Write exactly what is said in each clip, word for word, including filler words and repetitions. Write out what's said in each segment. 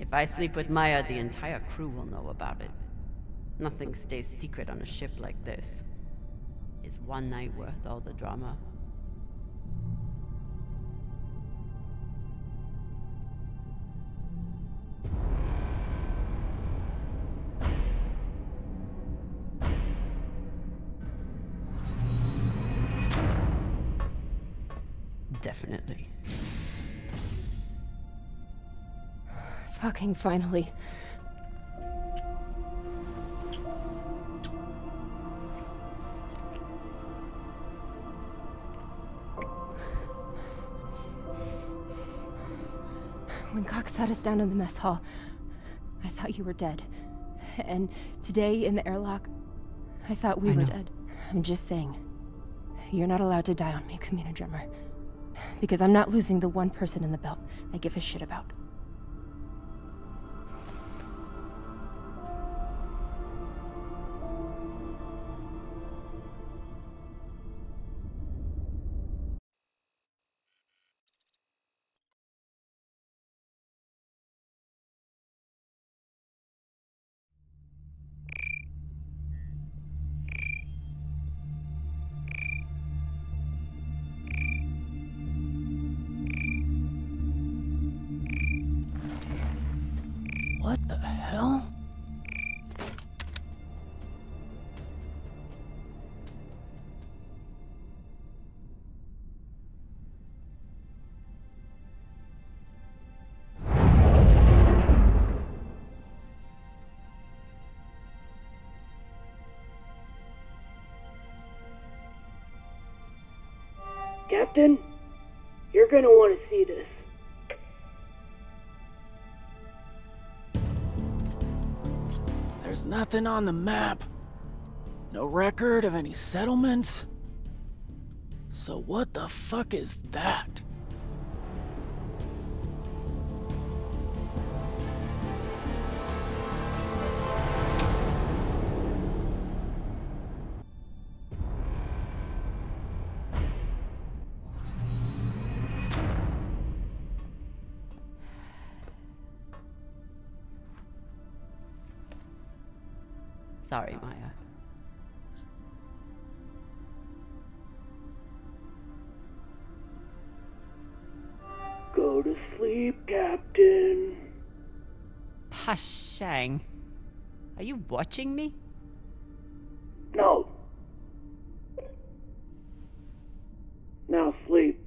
If I sleep with Maya, the entire crew will know about it. Nothing stays secret on a ship like this. Is one night worth all the drama? Definitely. Fucking finally. When Cox sat us down in the mess hall, I thought you were dead. And today in the airlock, I thought we I were know. dead. I'm just saying, you're not allowed to die on me, Camina Drummer. Because I'm not losing the one person in the belt I give a shit about. What the hell? Captain, you're gonna want to see this. There's nothing on the map. No record of any settlements. So what the fuck is that? Sorry, Maya. Go to sleep, Captain. Pashang, are you watching me? No. Now sleep.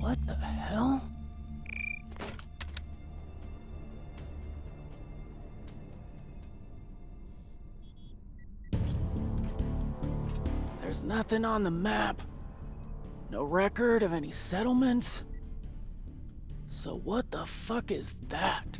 What the hell? There's nothing on the map. No record of any settlements. So what the fuck is that?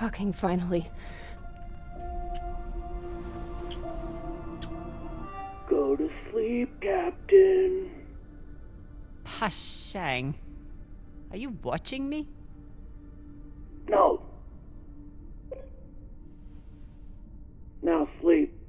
Fucking finally. Go to sleep, Captain. Pashang, are you watching me? No. Now sleep.